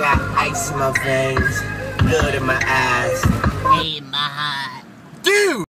Got ice in my veins, blood in my eyes.